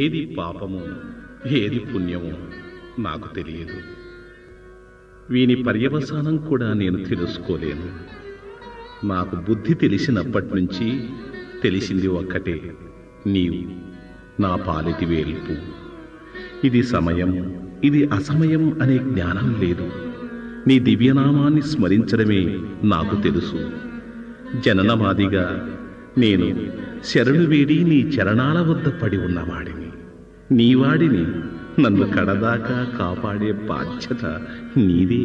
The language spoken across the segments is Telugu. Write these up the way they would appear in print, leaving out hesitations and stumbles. ఏది పాపమో ఏది పుణ్యమో నాకు తెలియదు. వీని పర్యవసానం కూడా నేను తెలుసుకోలేను. నాకు బుద్ధి తెలిసినప్పటి నుంచి తెలిసింది ఒక్కటే, నీవు నా పాలిటి వేల్పు. ఇది సమయం, ఇది అసమయం అనే జ్ఞానం లేదు. నీ దివ్యనామాన్ని స్మరించడమే నాకు తెలుసు. జననమాదిగా నేను శరణు వేడి నీ చరణాల వద్ద పడి ఉన్నవాడిని. నీవాడిని. నన్ను కడదాకా కాపాడే బాధ్యత నీదే.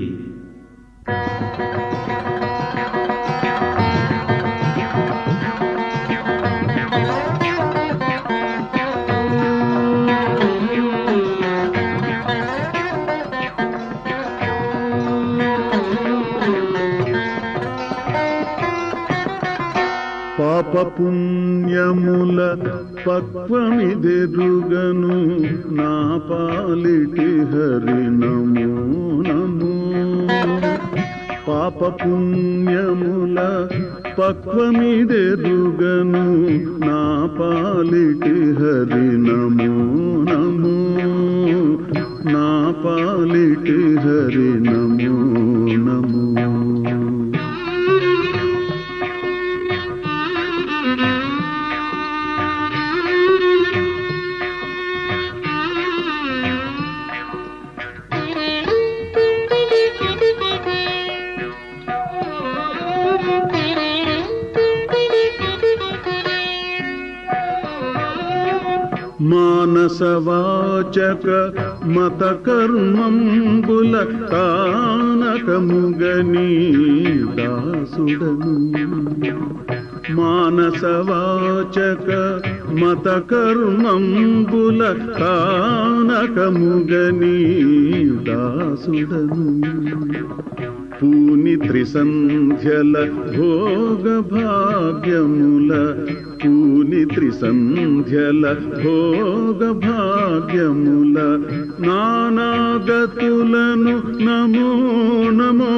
పాప పుణ్యముల పక్వమిదెరుగను నా పాలిటి హరి నమో నమో. పాప పుణ్యముల పక్వమిదెరుగను నా పాలిటి హరి నమో నమో. నా పాలిటి హరి నమో నమో. మానసవాచక మత కర్మంబుల కానకముగని దాసుడను. మానసవాచక మత కర్మంబుల కానకముగని దాసుడను. పూని త్రిసంధ్యల భోగభాగ్యముల, పూని త్రిసంధ్యల భోగభాగ్యముల నానాగతులను నమో నమో.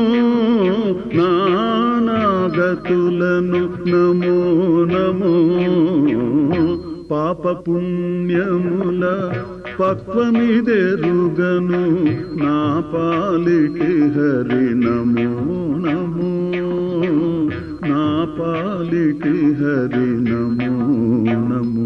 నానాగతులను నమో నమో. పాప పుణ్యముల పక్వమిదెరుగను నా పాలిటి హరి నమో నమో. నా పాలిటి హరి నమో నమో.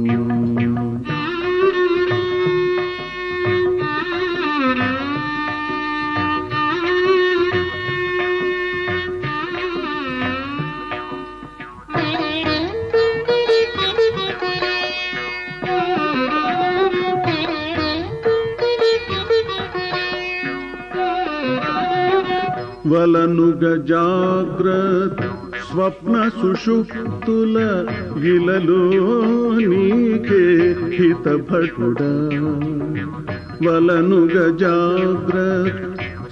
వలనుగ జాగ్రత్ స్వప్న సుషుప్తుల ఇలలో నీకే హితభటుడా. వలనుగ జాగ్రత్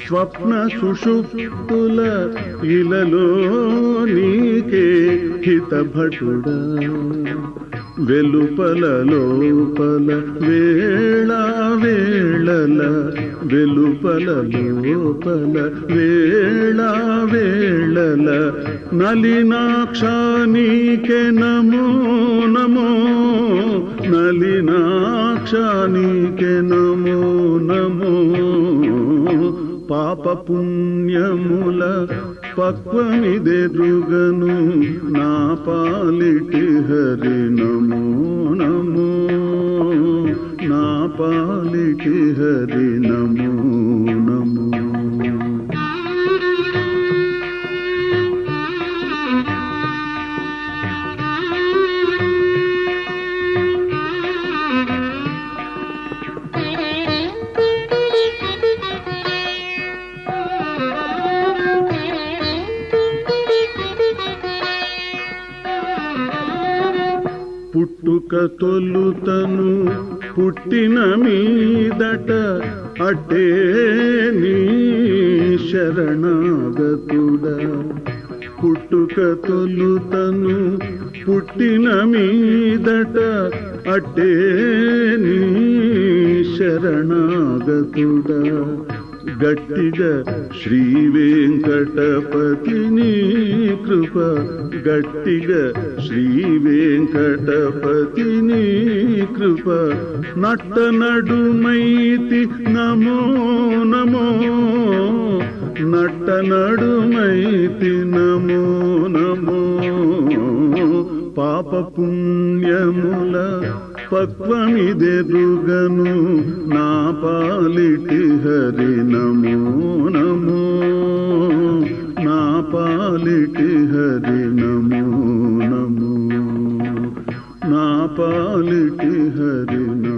స్వప్న సుషుప్తుల ఇలలో నీకే హితభటుడా. వెలుపల లోపల వేళా వేళల, వెలుపల లోపల వేళా వేళల నలినాక్ష నీకే నమో నమో. నలినాక్ష నీకే నమో నమో. పాప పుణ్యముల పక్వమిదెరుగను నా పాలిటి హరి నమో నమో. నా పాలిటి హరి నమో నమో. పుట్టుక తొలుతను పుట్టిన మీదట అటే నీ శరణాగతుడా. పుట్టుక తొలుతను పుట్టిన మీదట అటే నీ శరణాగతుడా. గట్టిద శ్రీ వెంకటపతిని కృప గట్టిద శ్రీ వెంకటపతిని కృప నట్ట నడుమైతి నమో నమో నట్ట నడుమైతి నమో నమో పాప పుణ్యముల పక్వమిదెరుగను నా పాలిటి హరి నమో నమో నా పాలిటి హరి నమో నమో నా పాలిటి హరి నమో